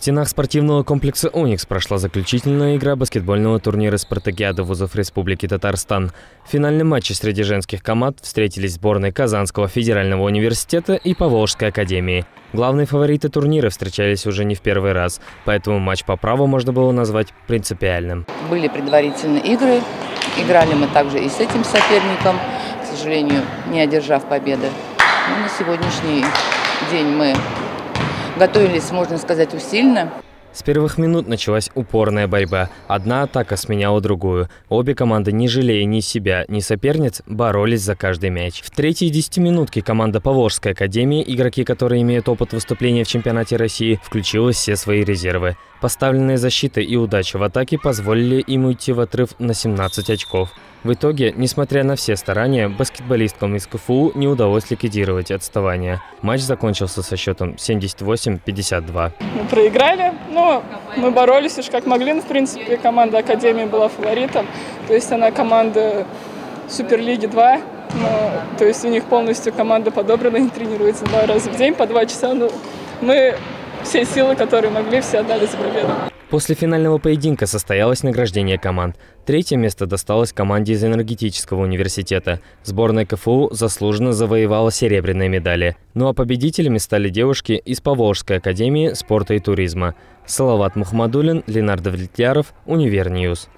стенах спортивного комплекса «Оникс» прошла заключительная игра баскетбольного турнира «Спартакиада» вузов Республики Татарстан. В финальном матче среди женских команд встретились сборные Казанского федерального университета и Поволжской академии. Главные фавориты турнира встречались уже не в первый раз, поэтому матч по праву можно было назвать принципиальным. Были предварительные игры, играли мы также и с этим соперником, к сожалению, не одержав победы. Но на сегодняшний день мы готовились, можно сказать, усиленно. С первых минут началась упорная борьба. Одна атака сменяла другую. Обе команды, не жалея ни себя, ни соперниц, боролись за каждый мяч. В третьей десятиминутке команда Поволжской академии, игроки которой имеют опыт выступления в чемпионате России, включила все свои резервы. Поставленные защиты и удача в атаке позволили им уйти в отрыв на 17 очков. В итоге, несмотря на все старания, баскетболисткам из КФУ не удалось ликвидировать отставание. Матч закончился со счетом 78-52. Мы проиграли, но мы боролись уж как могли. В принципе, команда Академии была фаворитом. То есть она команда Суперлиги 2. То есть у них полностью команда подобрана, они тренируются 2 раза в день по 2 часа. Но мы все силы, которые могли, все отдали за победу. После финального поединка состоялось награждение команд. Третье место досталось команде из Энергетического университета. Сборная КФУ заслуженно завоевала серебряные медали. Ну а победителями стали девушки из Поволжской академии спорта и туризма. Салават Мухамадуллин, Линар Давлетьяров, Универньюз.